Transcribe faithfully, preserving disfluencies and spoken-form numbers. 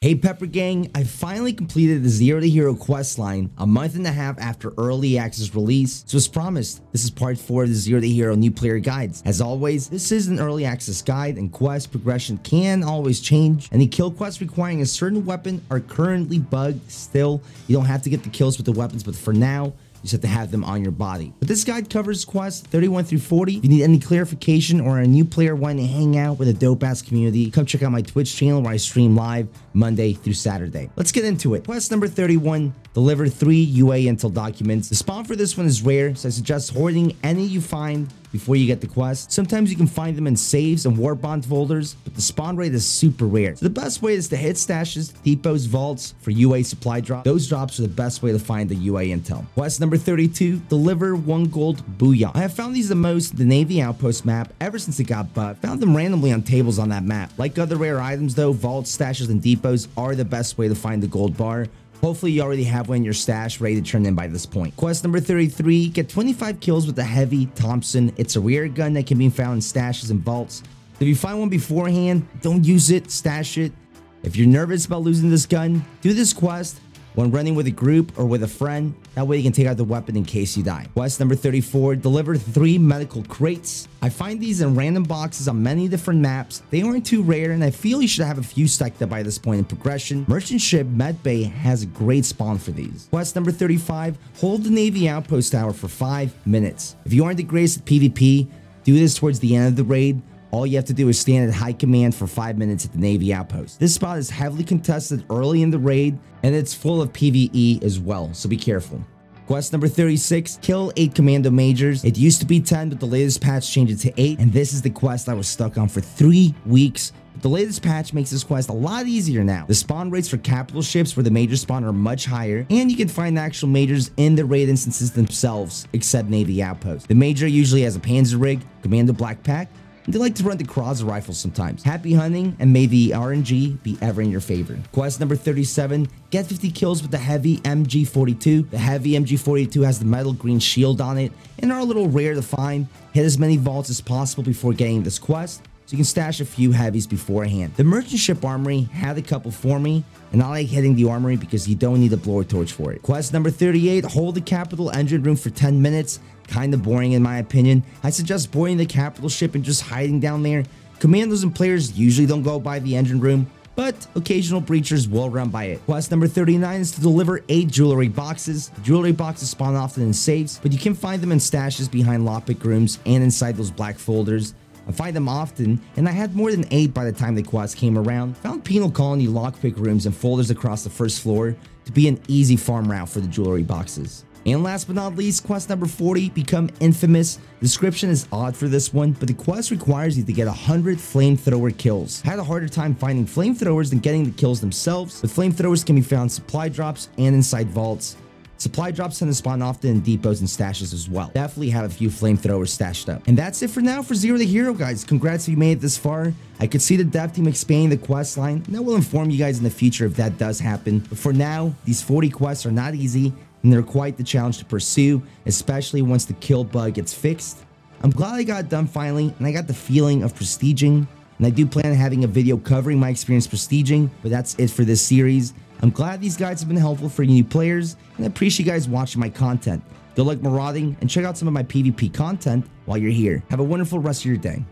Hey Pepper Gang, I finally completed the Zero to Hero questline a month and a half after early access release, so as promised, this is part four of the Zero to Hero new player guides. As always, this is an early access guide and quest progression can always change, and the kill quests requiring a certain weapon are currently bugged still. You don't have to get the kills with the weapons, but for now, you just have to have them on your body. But this guide covers quests thirty-one through forty. If you need any clarification or a new player wanting to hang out with a dope-ass community, come check out my Twitch channel where I stream live Monday through Saturday. Let's get into it. Quest number thirty-one, deliver three U A Intel documents. The spawn for this one is rare, so I suggest hoarding any you find before you get the quest. Sometimes you can find them in saves and war bond folders, but the spawn rate is super rare. So the best way is to hit stashes, depots, vaults for U A supply drop. Those drops are the best way to find the U A intel. Quest number thirty-two, deliver one gold booyah. I have found these the most in the Navy Outpost map ever since it got buffed. Found them randomly on tables on that map. Like other rare items though, vaults, stashes, and depots are the best way to find the gold bar. Hopefully you already have one in your stash ready to turn in by this point. Quest number thirty-three, get twenty-five kills with the heavy Thompson. It's a rare gun that can be found in stashes and vaults. If you find one beforehand, don't use it, stash it. If you're nervous about losing this gun, do this quest when running with a group or with a friend. That way you can take out the weapon in case you die. Quest number thirty-four, deliver three medical crates. I find these in random boxes on many different maps. They aren't too rare and I feel you should have a few stacked up by this point in progression. Merchant Ship Medbay has a great spawn for these. Quest number thirty-five, hold the Navy Outpost Tower for five minutes. If you aren't the greatest at PvP, do this towards the end of the raid. All you have to do is stand at high command for five minutes at the Navy Outpost. This spot is heavily contested early in the raid, and it's full of PvE as well, so be careful. Quest number thirty-six, kill eight commando majors. It used to be ten, but the latest patch changed it to eight, and this is the quest I was stuck on for three weeks. But the latest patch makes this quest a lot easier now. The spawn rates for capital ships where the majors spawn are much higher, and you can find actual majors in the raid instances themselves, except Navy Outpost. The major usually has a Panzer rig, commando black pack, they like to run the Krauser rifles sometimes. Happy hunting, and may the R N G be ever in your favor. Quest number thirty-seven, get fifty kills with the heavy M G forty-two. The heavy M G forty-two has the metal green shield on it and are a little rare to find. Hit as many vaults as possible before getting this quest, so you can stash a few heavies beforehand. The merchant ship armory had a couple for me, and I like hitting the armory because you don't need a blower torch for it. Quest number thirty-eight, hold the capital engine room for ten minutes. Kinda boring in my opinion. I suggest boarding the capital ship and just hiding down there. Commandos and players usually don't go by the engine room, but occasional breachers will run by it. Quest number thirty-nine is to deliver eight jewelry boxes. The jewelry boxes spawn often in safes, but you can find them in stashes behind lockpick rooms and inside those black folders. I find them often, and I had more than eight by the time the quest came around. Found penal colony lockpick rooms and folders across the first floor to be an easy farm route for the jewelry boxes. And last but not least, quest number forty, become infamous. Description is odd for this one, but the quest requires you to get one hundred flamethrower kills. I had a harder time finding flamethrowers than getting the kills themselves, but flamethrowers can be found in supply drops and inside vaults. Supply drops tend to spawn often in depots and stashes as well. Definitely have a few flamethrowers stashed up. And that's it for now for Zero to Hero, guys. Congrats if you made it this far. I could see the dev team expanding the quest line, and I will inform you guys in the future if that does happen. But for now, these forty quests are not easy, and they're quite the challenge to pursue, especially once the kill bug gets fixed. I'm glad I got it done finally, and I got the feeling of prestiging. And I do plan on having a video covering my experience prestiging, but that's it for this series. I'm glad these guides have been helpful for you new players, and I appreciate you guys watching my content. Good luck marauding, and check out some of my PvP content while you're here. Have a wonderful rest of your day.